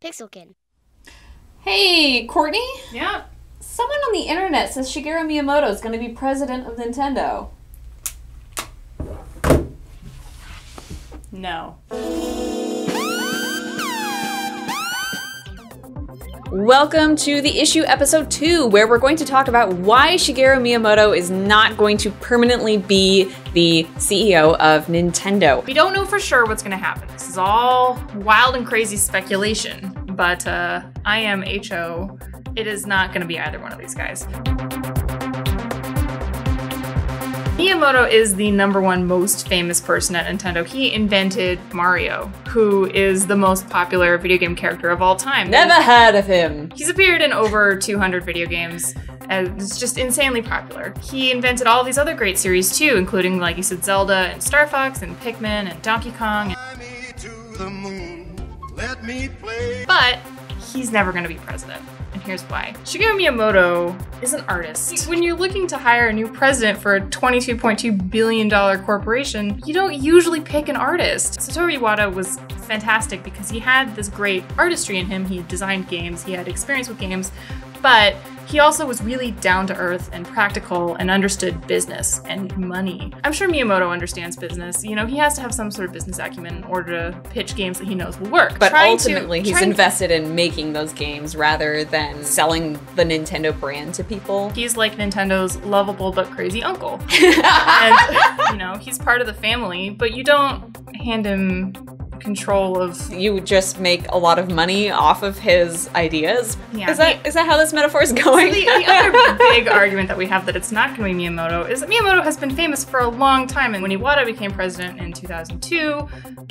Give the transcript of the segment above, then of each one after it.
Pixelkin. Hey, Courtney? Yeah? Someone on the internet says Shigeru Miyamoto is going to be president of Nintendo. No. Welcome to The Issue Episode 2, where we're going to talk about why Shigeru Miyamoto is not going to permanently be the CEO of Nintendo. We don't know for sure what's going to happen. This is all wild and crazy speculation, but I am HO. It is not going to be either one of these guys. Miyamoto is the #1 most famous person at Nintendo. He invented Mario, who is the most popular video game character of all time. Never heard of him. He's appeared in over 200 video games, and it's just insanely popular. He invented all these other great series too, including, like you said, Zelda and Star Fox and Pikmin and Donkey Kong. But he's never going to be president. And here's why. Shigeru Miyamoto is an artist. When you're looking to hire a new president for a $22.2 billion corporation, you don't usually pick an artist. Satoru Iwata was fantastic because he had this great artistry in him. He designed games, he had experience with games, but he also was really down to earth and practical and understood business and money. I'm sure Miyamoto understands business. You know, he has to have some sort of business acumen in order to pitch games that he knows will work. But ultimately, he's invested in making those games rather than selling the Nintendo brand to people. He's like Nintendo's lovable but crazy uncle. And, you know, he's part of the family, but you don't hand him control of... You just make a lot of money off of his ideas. Yeah, is that how this metaphor is going? So the other big argument that we have that it's not going to be Miyamoto is that Miyamoto has been famous for a long time, and when Iwata became president in 2002,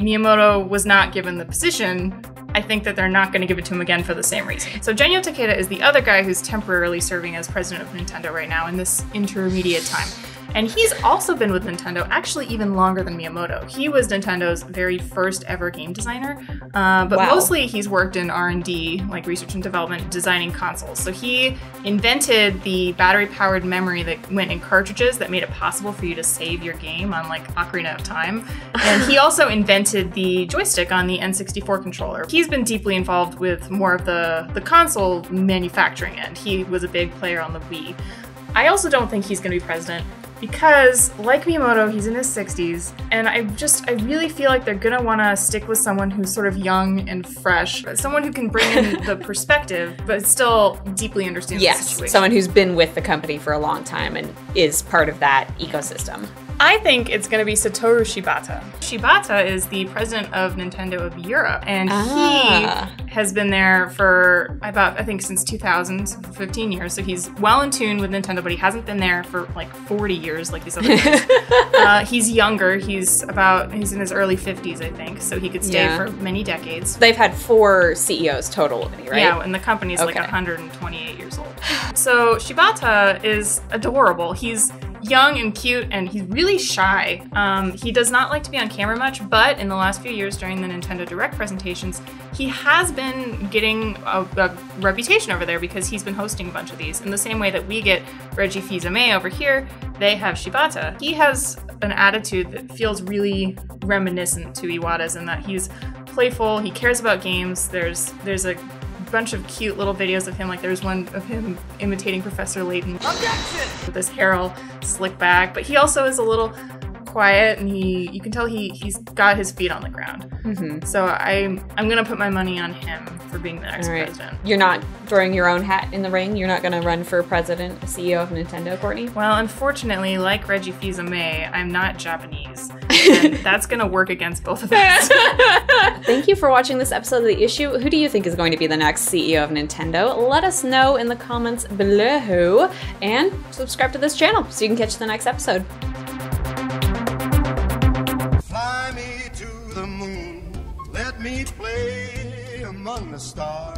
Miyamoto was not given the position. I think that they're not going to give it to him again for the same reason. So Genyo Takeda is the other guy who's temporarily serving as president of Nintendo right now in this intermediate time. And he's also been with Nintendo actually even longer than Miyamoto. He was Nintendo's very first ever game designer, but mostly he's worked in R&D, like research and development, designing consoles. So he invented the battery-powered memory that went in cartridges that made it possible for you to save your game on like Ocarina of Time. And he also invented the joystick on the N64 controller. He's been deeply involved with more of the console manufacturing end. He was a big player on the Wii. I also don't think he's going to be president, because, like Miyamoto, he's in his 60s, and I really feel like they're gonna wanna stick with someone who's sort of young and fresh, someone who can bring in the perspective, but still deeply understands the situation. Yes, someone who's been with the company for a long time and is part of that ecosystem. I think it's going to be Satoru Shibata. Shibata is the president of Nintendo of Europe, and he has been there for about, I think, since 2000, so 15 years, so he's well in tune with Nintendo, but he hasn't been there for like 40 years like these other guys. He's younger, he's in his early 50s, I think, so he could stay for many decades. They've had 4 CEOs total, right? Yeah, and the company's like 128 years old. So Shibata is adorable. He's young and cute, and he's really shy. He does not like to be on camera much, but in the last few years during the Nintendo Direct presentations, he has been getting a reputation over there because he's been hosting a bunch of these. In the same way that we get Reggie Fils-Aimé over here, they have Shibata. He has an attitude that feels really reminiscent to Iwata's in that he's playful, he cares about games, there's a bunch of cute little videos of him, like there's one of him imitating Professor Layton with his hair all slicked back, but he also is a little quiet, and you can tell he's got his feet on the ground. Mm-hmm. So I'm gonna put my money on him for being the next president. You're not throwing your own hat in the ring? You're not gonna run for president, CEO of Nintendo, Courtney? Well, unfortunately, like Reggie Fils-Aimé, I'm not Japanese. And that's gonna work against both of us. Thank you for watching this episode of The Issue. Who do you think is going to be the next CEO of Nintendo? Let us know in the comments below, and subscribe to this channel so you can catch the next episode. Fly me to the moon, let me play among the stars.